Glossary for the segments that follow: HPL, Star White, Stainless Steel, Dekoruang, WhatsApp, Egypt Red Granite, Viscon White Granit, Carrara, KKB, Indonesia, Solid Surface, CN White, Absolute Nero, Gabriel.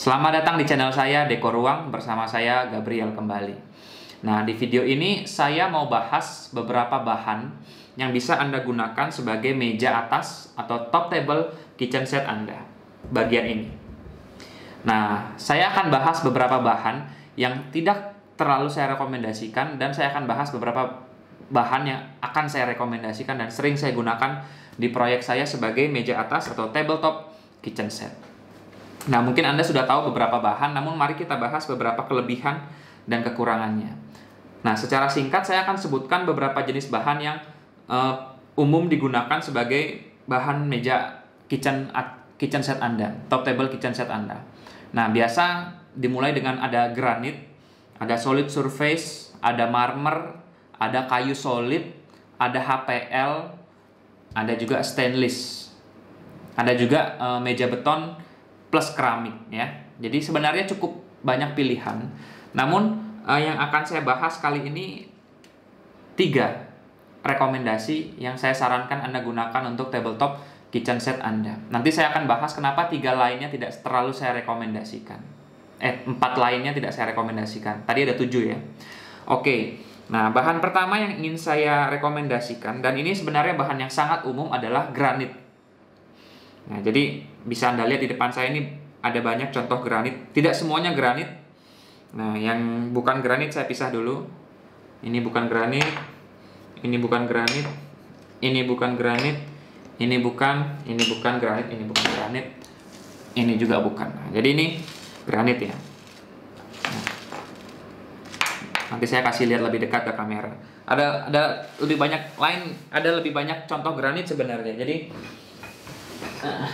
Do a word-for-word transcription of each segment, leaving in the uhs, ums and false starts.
Selamat datang di channel saya Dekoruang, bersama saya Gabriel kembali. Nah, di video ini saya mau bahas beberapa bahan yang bisa Anda gunakan sebagai meja atas atau top table kitchen set Anda, bagian ini. Nah, saya akan bahas beberapa bahan yang tidak terlalu saya rekomendasikan, dan saya akan bahas beberapa bahan yang akan saya rekomendasikan dan sering saya gunakan di proyek saya sebagai meja atas atau tabletop kitchen set. Nah, mungkin Anda sudah tahu beberapa bahan, namun mari kita bahas beberapa kelebihan dan kekurangannya. Nah, secara singkat saya akan sebutkan beberapa jenis bahan yang uh, umum digunakan sebagai bahan meja kitchen kitchen set Anda, top table kitchen set Anda. Nah, biasa dimulai dengan ada granit, ada solid surface, ada marmer, ada kayu solid, ada H P L, ada juga stainless, ada juga e, meja beton plus keramik ya. Jadi sebenarnya cukup banyak pilihan. Namun e, yang akan saya bahas kali ini tiga rekomendasi yang saya sarankan Anda gunakan untuk tabletop kitchen set Anda. Nanti saya akan bahas kenapa tiga lainnya tidak terlalu saya rekomendasikan. Eh, empat lainnya tidak saya rekomendasikan. Tadi ada tujuh ya. Oke. Nah, bahan pertama yang ingin saya rekomendasikan, dan ini sebenarnya bahan yang sangat umum, adalah granit. Nah, jadi bisa Anda lihat di depan saya ini ada banyak contoh granit. Tidak semuanya granit. Nah, yang bukan granit saya pisah dulu. Ini bukan granit, ini bukan granit, ini bukan granit, ini bukan, ini bukan granit, ini bukan granit, ini juga bukan. Nah, jadi ini granit ya. Nanti saya kasih lihat lebih dekat ke kamera. Ada ada lebih banyak lain, ada lebih banyak contoh granit sebenarnya. Jadi uh,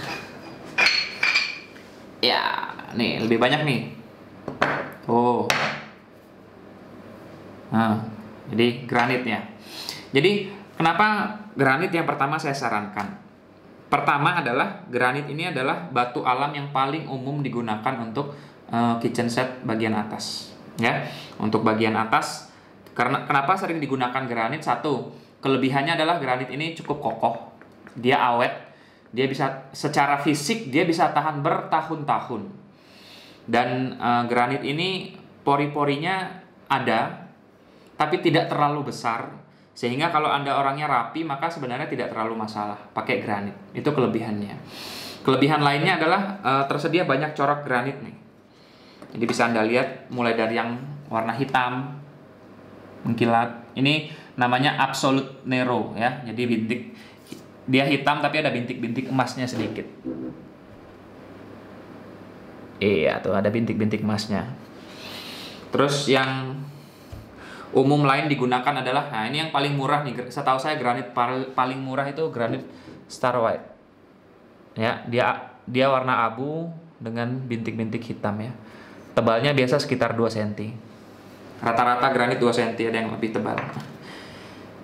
ya, nih lebih banyak nih. Oh. Nah, jadi granitnya. Jadi kenapa granit yang pertama saya sarankan? Pertama adalah granit ini adalah batu alam yang paling umum digunakan untuk uh, kitchen set bagian atas. Ya, untuk bagian atas, karena kenapa sering digunakan granit? Satu, kelebihannya adalah granit ini cukup kokoh, dia awet, dia bisa secara fisik dia bisa tahan bertahun-tahun, dan e, granit ini pori-porinya ada, tapi tidak terlalu besar, sehingga kalau Anda orangnya rapi maka sebenarnya tidak terlalu masalah pakai granit. Itu kelebihannya. Kelebihan lainnya adalah e, tersedia banyak corak granit nih. Jadi bisa Anda lihat mulai dari yang warna hitam mengkilat. Ini namanya Absolute Nero ya. Jadi bintik, dia hitam tapi ada bintik-bintik emasnya sedikit. Iya, tuh ada bintik-bintik emasnya. Terus yang umum lain digunakan adalah, nah ini yang paling murah nih. Setahu saya granit paling murah itu granit Star White. Ya, dia dia warna abu dengan bintik-bintik hitam ya. Tebalnya biasa sekitar dua sentimeter. Rata-rata granit dua sentimeter, ada yang lebih tebal.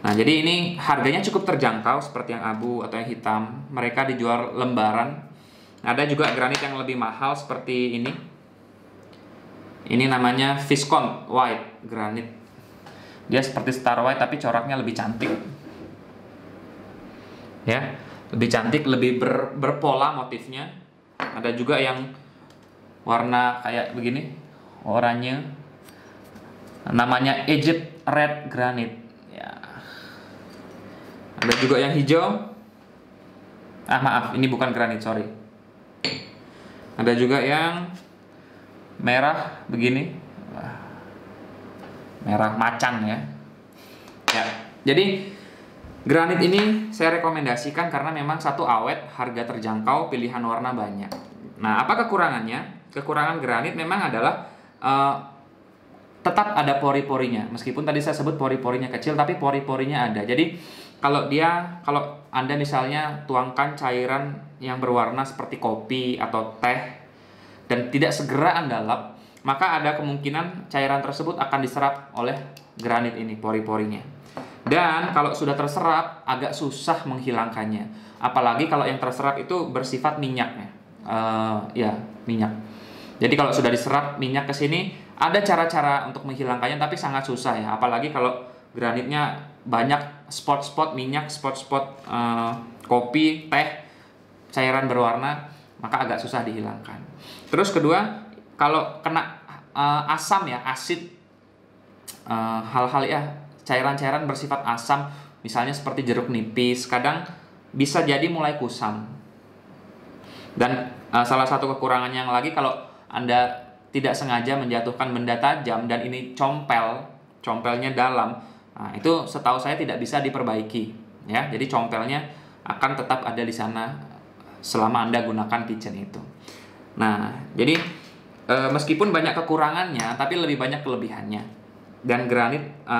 Nah, jadi ini harganya cukup terjangkau seperti yang abu atau yang hitam. Mereka dijual lembaran. Ada juga granit yang lebih mahal seperti ini. Ini namanya Viscon White Granit. Dia seperti Star White tapi coraknya lebih cantik. Ya, lebih cantik, lebih ber, berpola motifnya. Ada juga yang warna kayak begini, oranye, namanya Egypt Red Granite ya. Ada juga yang hijau, ah maaf ini bukan granit, sorry. Ada juga yang merah begini, merah macan ya, ya. Jadi granit ini saya rekomendasikan karena memang satu awet, harga terjangkau, pilihan warna banyak. Nah, apa kekurangannya? Kekurangan granit memang adalah uh, tetap ada pori-porinya. Meskipun tadi saya sebut pori-porinya kecil, tapi pori-porinya ada. Jadi kalau dia, kalau Anda misalnya tuangkan cairan yang berwarna seperti kopi atau teh dan tidak segera Anda lap, maka ada kemungkinan cairan tersebut akan diserap oleh granit ini, pori-porinya. Dan kalau sudah terserap, agak susah menghilangkannya. Apalagi kalau yang terserap itu bersifat minyaknya, uh, ya minyak. Jadi kalau sudah diserap minyak ke sini, ada cara-cara untuk menghilangkannya tapi sangat susah ya. Apalagi kalau granitnya banyak spot-spot minyak, spot-spot eh, kopi, teh, cairan berwarna, maka agak susah dihilangkan. Terus kedua, kalau kena uh, asam ya, asid, hal-hal uh, ya, cairan-cairan bersifat asam, misalnya seperti jeruk nipis, kadang bisa jadi mulai kusam. Dan uh, salah satu kekurangannya yang lagi, kalau Anda tidak sengaja menjatuhkan benda tajam dan ini compel, compelnya dalam, nah, itu setahu saya tidak bisa diperbaiki ya. Jadi compelnya akan tetap ada di sana selama Anda gunakan kitchen itu. Nah, jadi e, meskipun banyak kekurangannya, tapi lebih banyak kelebihannya. Dan granit e,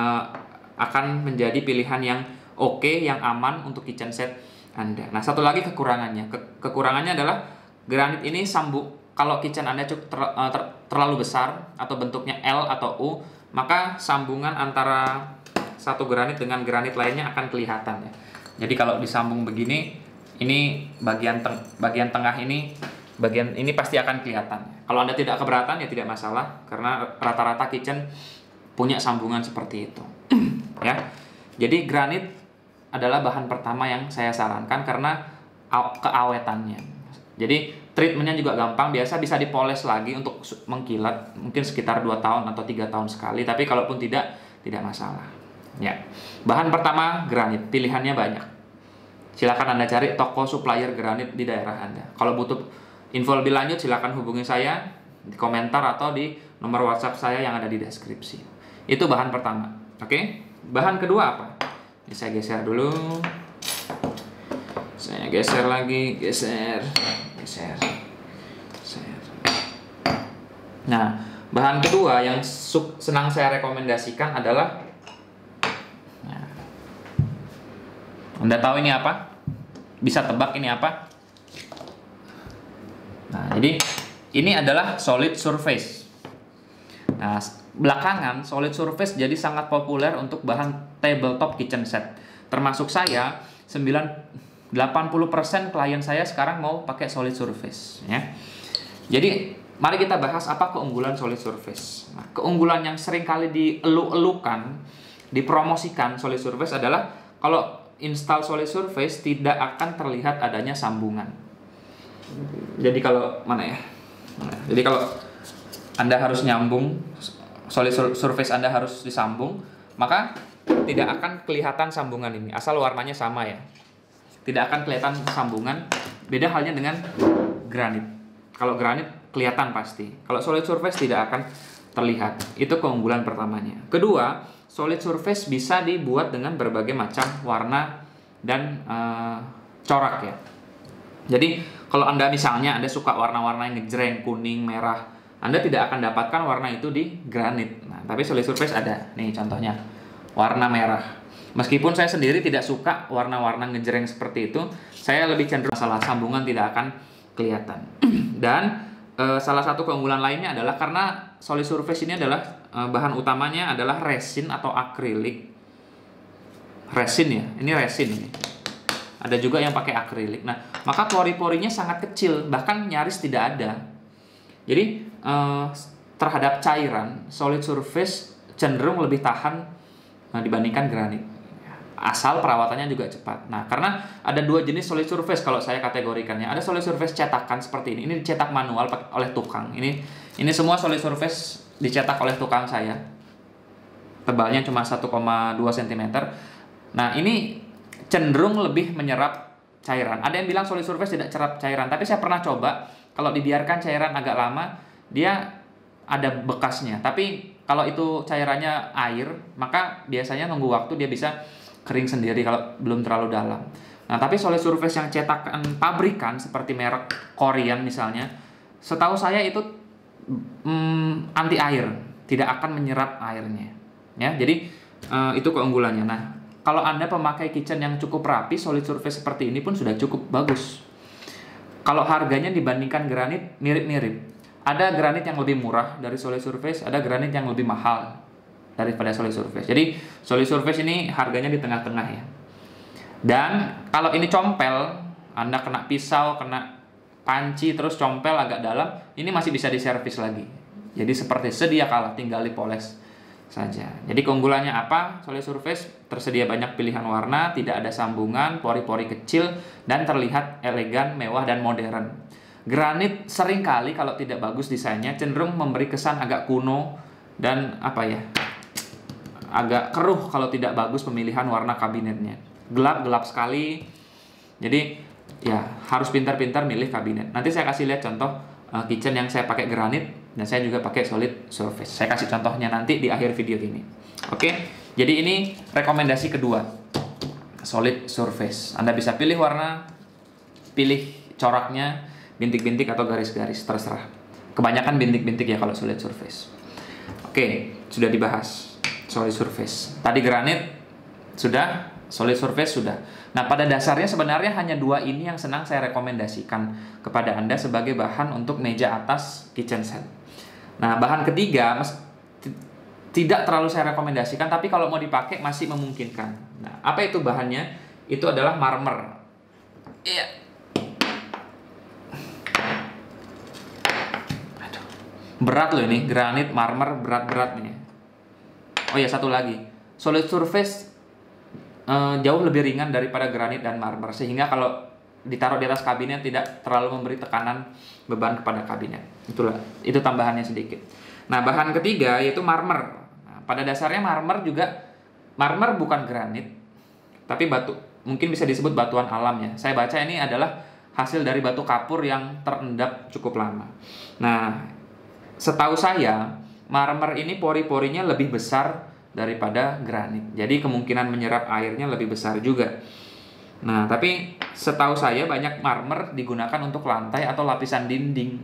akan menjadi pilihan yang oke, yang aman untuk kitchen set Anda. Nah, satu lagi kekurangannya, Ke, kekurangannya adalah granit ini sambung. Kalau kitchen Anda cukup ter, ter, terlalu besar atau bentuknya L atau U, maka sambungan antara satu granit dengan granit lainnya akan kelihatan ya. Jadi kalau disambung begini, ini bagian teng, bagian tengah ini, bagian ini pasti akan kelihatan. Kalau Anda tidak keberatan ya tidak masalah, karena rata-rata kitchen punya sambungan seperti itu. Ya. Jadi granit adalah bahan pertama yang saya sarankan karena keawetannya. Jadi treatmentnya juga gampang, biasa bisa dipoles lagi untuk mengkilat, mungkin sekitar dua tahun atau tiga tahun sekali, tapi kalaupun tidak, tidak masalah. Ya. Bahan pertama granit, pilihannya banyak. Silakan Anda cari toko supplier granit di daerah Anda. Kalau butuh info lebih lanjut, silakan hubungi saya di komentar atau di nomor WhatsApp saya yang ada di deskripsi. Itu bahan pertama. Oke. Bahan kedua apa? Ini saya geser dulu. Saya geser lagi, geser. Share. Share. Nah, bahan kedua yang senang saya rekomendasikan adalah, nah, Anda tahu ini apa? Bisa tebak ini apa? Nah, jadi ini adalah solid surface. Nah, belakangan solid surface jadi sangat populer untuk bahan tabletop kitchen set. Termasuk saya, sembilan delapan puluh persen klien saya sekarang mau pakai solid surface ya. Jadi mari kita bahas apa keunggulan solid surface. Nah, keunggulan yang sering kali dielu-elukan, dipromosikan solid surface adalah kalau install solid surface tidak akan terlihat adanya sambungan. Jadi kalau mana ya? Jadi kalau Anda harus nyambung, solid surface Anda harus disambung, maka tidak akan kelihatan sambungan ini asal warnanya sama ya. Tidak akan kelihatan sambungan. Beda halnya dengan granit. Kalau granit kelihatan pasti. Kalau solid surface tidak akan terlihat. Itu keunggulan pertamanya. Kedua, solid surface bisa dibuat dengan berbagai macam warna dan e, corak ya. Jadi kalau Anda misalnya Anda suka warna-warna yang ngejreng, kuning, merah, Anda tidak akan dapatkan warna itu di granit. Nah, tapi solid surface ada. Nih contohnya warna merah. Meskipun saya sendiri tidak suka warna-warna ngejreng seperti itu, saya lebih cenderung masalah sambungan tidak akan kelihatan. Dan e, salah satu keunggulan lainnya adalah karena solid surface ini adalah e, bahan utamanya adalah resin atau akrilik. Resin ya, ini resin ini. Ada juga yang pakai akrilik. Nah, maka pori-porinya sangat kecil, bahkan nyaris tidak ada. Jadi e, terhadap cairan, solid surface cenderung lebih tahan e, dibandingkan granit. Asal perawatannya juga cepat. Nah, karena ada dua jenis solid surface kalau saya kategorikannya. Ada solid surface cetakan seperti ini. Ini dicetak manual oleh tukang. Ini ini semua solid surface dicetak oleh tukang saya. Tebalnya cuma satu koma dua sentimeter. Nah, ini cenderung lebih menyerap cairan. Ada yang bilang solid surface tidak cerap cairan, tapi saya pernah coba, kalau dibiarkan cairan agak lama, dia ada bekasnya. Tapi kalau itu cairannya air, maka biasanya nunggu waktu dia bisa kering sendiri kalau belum terlalu dalam. Nah, tapi solid surface yang cetakan pabrikan seperti merek Korean misalnya, setahu saya itu mm, anti air, tidak akan menyerap airnya. Ya, jadi uh, itu keunggulannya. Nah, kalau Anda pemakai kitchen yang cukup rapi, solid surface seperti ini pun sudah cukup bagus. Kalau harganya dibandingkan granit mirip-mirip. Ada granit yang lebih murah dari solid surface, ada granit yang lebih mahal daripada solid surface. Jadi solid surface ini harganya di tengah-tengah ya. Dan kalau ini compel, Anda kena pisau, kena panci, terus compel agak dalam, ini masih bisa diservis lagi. Jadi seperti sedia kala, tinggal dipoles saja. Jadi keunggulannya apa? Solid surface tersedia banyak pilihan warna, tidak ada sambungan, pori-pori kecil, dan terlihat elegan, mewah, dan modern. Granit seringkali kalau tidak bagus desainnya cenderung memberi kesan agak kuno dan apa ya, agak keruh kalau tidak bagus pemilihan warna kabinetnya. Gelap-gelap sekali. Jadi ya harus pintar-pintar milih kabinet. Nanti saya kasih lihat contoh uh, kitchen yang saya pakai granit dan saya juga pakai solid surface. Saya kasih contohnya nanti di akhir video ini. Oke, jadi ini rekomendasi kedua, solid surface. Anda bisa pilih warna, pilih coraknya, bintik-bintik atau garis-garis, terserah. Kebanyakan bintik-bintik ya kalau solid surface. Oke, sudah dibahas solid surface. Tadi granit sudah, solid surface sudah. Nah, pada dasarnya sebenarnya hanya dua ini yang senang saya rekomendasikan kepada Anda sebagai bahan untuk meja atas kitchen set. Nah, bahan ketiga tidak terlalu saya rekomendasikan, tapi kalau mau dipakai masih memungkinkan. Nah, apa itu bahannya? Itu adalah marmer. Iya. Aduh. Berat loh ini, granit, marmer, berat-berat ini. Oh ya, satu lagi, solid surface e, jauh lebih ringan daripada granit dan marmer, sehingga kalau ditaruh di atas kabinet tidak terlalu memberi tekanan beban kepada kabinet. Itulah, itu tambahannya sedikit. Nah, bahan ketiga yaitu marmer. Nah, pada dasarnya marmer juga, marmer bukan granit, tapi batu, mungkin bisa disebut batuan alam ya. Saya baca ini adalah hasil dari batu kapur yang terendap cukup lama. Nah, setahu saya, marmer ini pori-porinya lebih besar daripada granit. Jadi kemungkinan menyerap airnya lebih besar juga. Nah, tapi setahu saya banyak marmer digunakan untuk lantai atau lapisan dinding.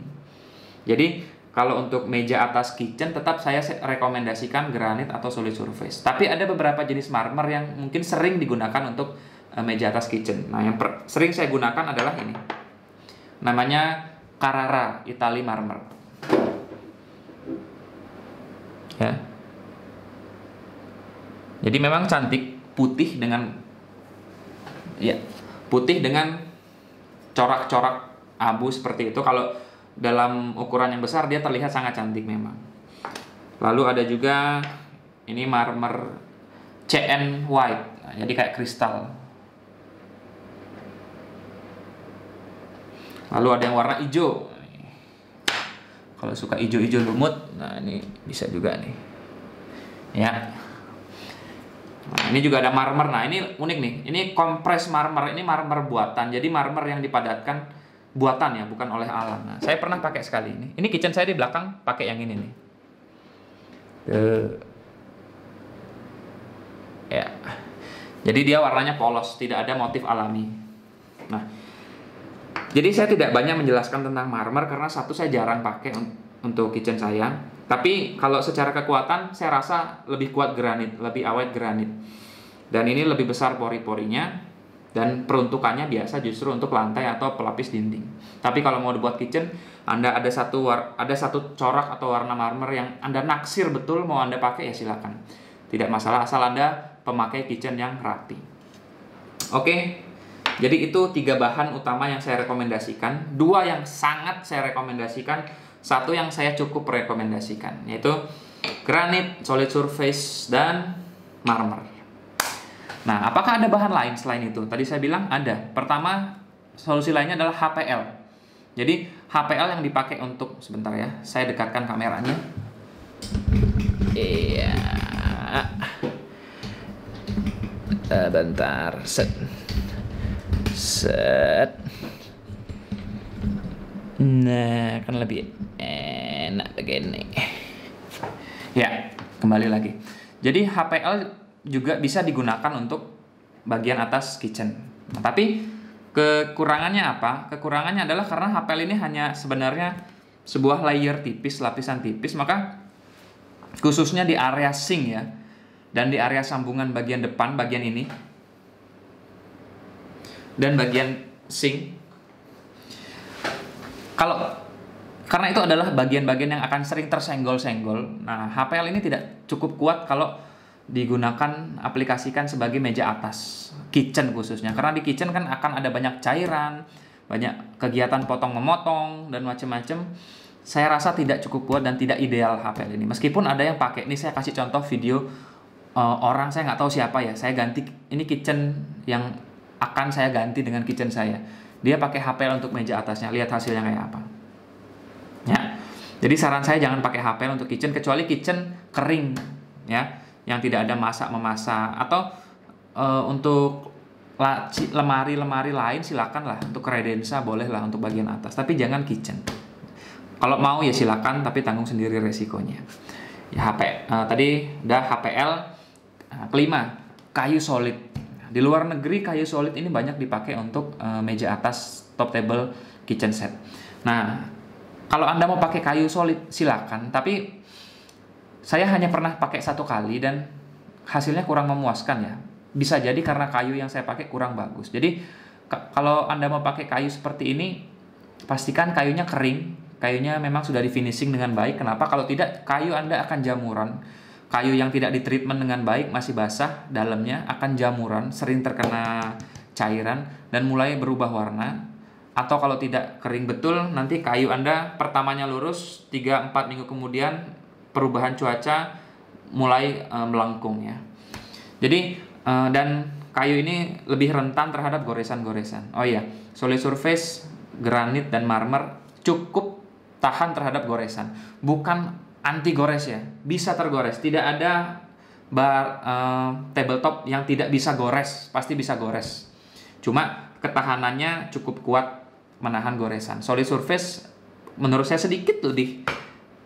Jadi kalau untuk meja atas kitchen tetap saya rekomendasikan granit atau solid surface. Tapi ada beberapa jenis marmer yang mungkin sering digunakan untuk meja atas kitchen. Nah, yang sering saya gunakan adalah ini. Namanya Carrara Italy Marmer. Ya. Jadi memang cantik, putih dengan ya, putih dengan corak-corak abu seperti itu. Kalau dalam ukuran yang besar dia terlihat sangat cantik memang. Lalu ada juga ini marmer C N White. Nah, jadi kayak kristal. Lalu ada yang warna hijau. Kalau suka hijau-hijau lumut, nah ini bisa juga nih. Ya. Nah, ini juga ada marmer. Nah, ini unik nih. Ini kompres marmer, ini marmer buatan. Jadi marmer yang dipadatkan buatan ya, bukan oleh alam. Nah, saya pernah pakai sekali ini. Ini kitchen saya di belakang pakai yang ini nih. Tuh. Ya. Jadi dia warnanya polos, tidak ada motif alami. Nah, jadi saya tidak banyak menjelaskan tentang marmer karena satu saya jarang pakai untuk kitchen saya. Tapi kalau secara kekuatan saya rasa lebih kuat granit, lebih awet granit. Dan ini lebih besar pori-porinya dan peruntukannya biasa justru untuk lantai atau pelapis dinding. Tapi kalau mau dibuat kitchen, Anda ada satu war ada satu corak atau warna marmer yang Anda naksir betul mau Anda pakai ya silakan. Tidak masalah asal Anda pemakai kitchen yang rapi. Oke. Jadi itu tiga bahan utama yang saya rekomendasikan. Dua yang sangat saya rekomendasikan, satu yang saya cukup rekomendasikan, yaitu granit, solid surface, dan marmer. Nah, apakah ada bahan lain selain itu? Tadi saya bilang ada. Pertama, solusi lainnya adalah H P L. Jadi H P L yang dipakai untuk, sebentar ya, saya dekatkan kameranya. Iya. Bentar. Set. Set. Nah, kan lebih enak begini. Ya, kembali lagi. Jadi H P L juga bisa digunakan untuk bagian atas kitchen. Nah, tapi kekurangannya apa? Kekurangannya adalah karena H P L ini hanya sebenarnya sebuah layer tipis, lapisan tipis, maka khususnya di area sink ya, dan di area sambungan bagian depan, bagian ini, dan bagian sink. Kalau karena itu adalah bagian-bagian yang akan sering tersenggol-senggol. Nah, H P L ini tidak cukup kuat kalau digunakan aplikasikan sebagai meja atas kitchen khususnya. Karena di kitchen kan akan ada banyak cairan, banyak kegiatan potong-memotong dan macam-macam. Saya rasa tidak cukup kuat dan tidak ideal H P L ini. Meskipun ada yang pakai. Ini saya kasih contoh video uh, orang, saya nggak tahu siapa ya. Saya ganti ini kitchen yang akan saya ganti dengan kitchen saya. dia pakai H P L untuk meja atasnya, lihat hasilnya kayak apa. Ya. Jadi saran saya jangan pakai H P L untuk kitchen, kecuali kitchen kering ya, yang tidak ada masak-memasak, atau e, untuk lemari-lemari lain silakan lah, untuk kredensa boleh lah untuk bagian atas, tapi jangan kitchen. Kalau mau ya silakan, tapi tanggung sendiri resikonya. Ya H P, e, tadi udah H P L. Kelima, kayu solid. Di luar negeri kayu solid ini banyak dipakai untuk e, meja atas, top table, kitchen set. Nah, kalau Anda mau pakai kayu solid, silakan. Tapi saya hanya pernah pakai satu kali dan hasilnya kurang memuaskan ya. Bisa jadi karena kayu yang saya pakai kurang bagus. Jadi kalau Anda mau pakai kayu seperti ini, pastikan kayunya kering. Kayunya memang sudah di finishing dengan baik. Kenapa? Kalau tidak, kayu Anda akan jamuran. Kayu yang tidak di treatment dengan baik, masih basah, dalamnya akan jamuran, sering terkena cairan, dan mulai berubah warna. Atau kalau tidak kering betul, nanti kayu Anda pertamanya lurus, tiga sampai empat minggu kemudian perubahan cuaca mulai e, melengkung ya. Jadi e, dan kayu ini lebih rentan terhadap goresan-goresan. Oh iya, solid surface, granit dan marmer cukup tahan terhadap goresan. Bukan anti gores ya, bisa tergores. Tidak ada bar e, tabletop yang tidak bisa gores, pasti bisa gores. Cuma ketahanannya cukup kuat menahan goresan. Solid surface menurut saya sedikit lebih.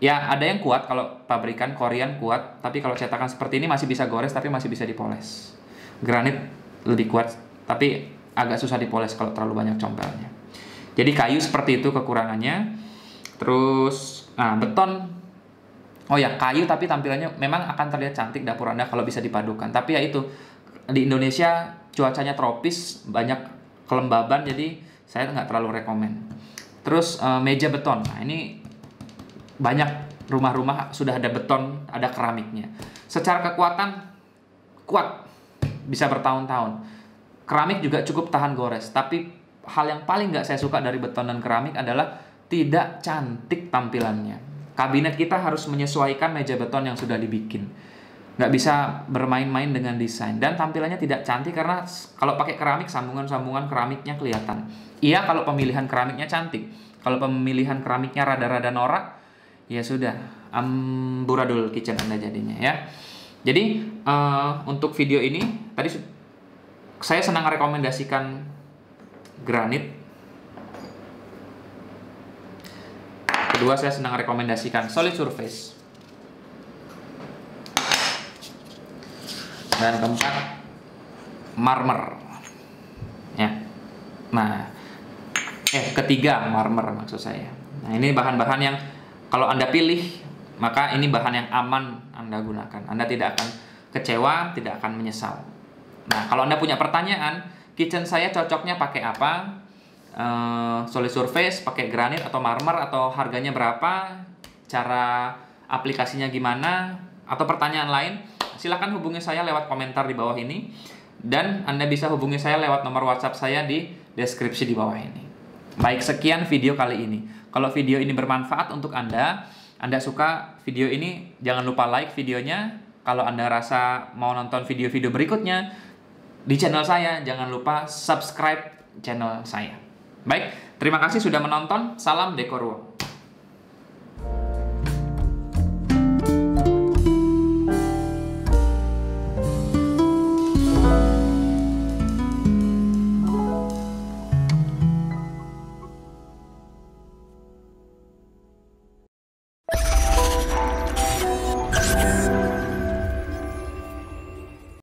Ya, ada yang kuat kalau pabrikan Korean kuat, tapi kalau cetakan seperti ini masih bisa gores tapi masih bisa dipoles. Granit lebih kuat tapi agak susah dipoles kalau terlalu banyak compelnya. Jadi kayu seperti itu kekurangannya. Terus nah, beton. Oh ya, kayu tapi tampilannya memang akan terlihat cantik dapur Anda kalau bisa dipadukan. Tapi ya itu, di Indonesia cuacanya tropis, banyak kelembaban, jadi saya nggak terlalu rekomen. Terus e, meja beton. Nah, ini banyak rumah-rumah sudah ada beton, ada keramiknya. Secara kekuatan kuat, bisa bertahun-tahun. Keramik juga cukup tahan gores. Tapi hal yang paling nggak saya suka dari beton dan keramik adalah tidak cantik tampilannya. Kabinet kita harus menyesuaikan meja beton yang sudah dibikin. Nggak bisa bermain-main dengan desain. Dan tampilannya tidak cantik karena kalau pakai keramik, sambungan-sambungan keramiknya kelihatan. Iya kalau pemilihan keramiknya cantik. Kalau pemilihan keramiknya rada-rada norak, ya sudah, amburadul kitchen Anda jadinya ya. Jadi uh, untuk video ini, tadi saya senang rekomendasikan granit. Kedua, saya senang rekomendasikan solid surface. Dan keempat, marmer ya. Nah, eh ketiga marmer maksud saya. Nah, ini bahan-bahan yang kalau Anda pilih, maka ini bahan yang aman Anda gunakan. Anda tidak akan kecewa, tidak akan menyesal. Nah, kalau Anda punya pertanyaan, kitchen saya cocoknya pakai apa? Uh, solid surface, pakai granit atau marmer, atau harganya berapa? Cara aplikasinya gimana? Atau pertanyaan lain? Silahkan hubungi saya lewat komentar di bawah ini. Dan Anda bisa hubungi saya lewat nomor WhatsApp saya di deskripsi di bawah ini. Baik, sekian video kali ini. Kalau video ini bermanfaat untuk Anda, Anda suka video ini, jangan lupa like videonya. Kalau Anda rasa mau nonton video-video berikutnya di channel saya, jangan lupa subscribe channel saya. Baik, terima kasih sudah menonton. Salam Dekoruang.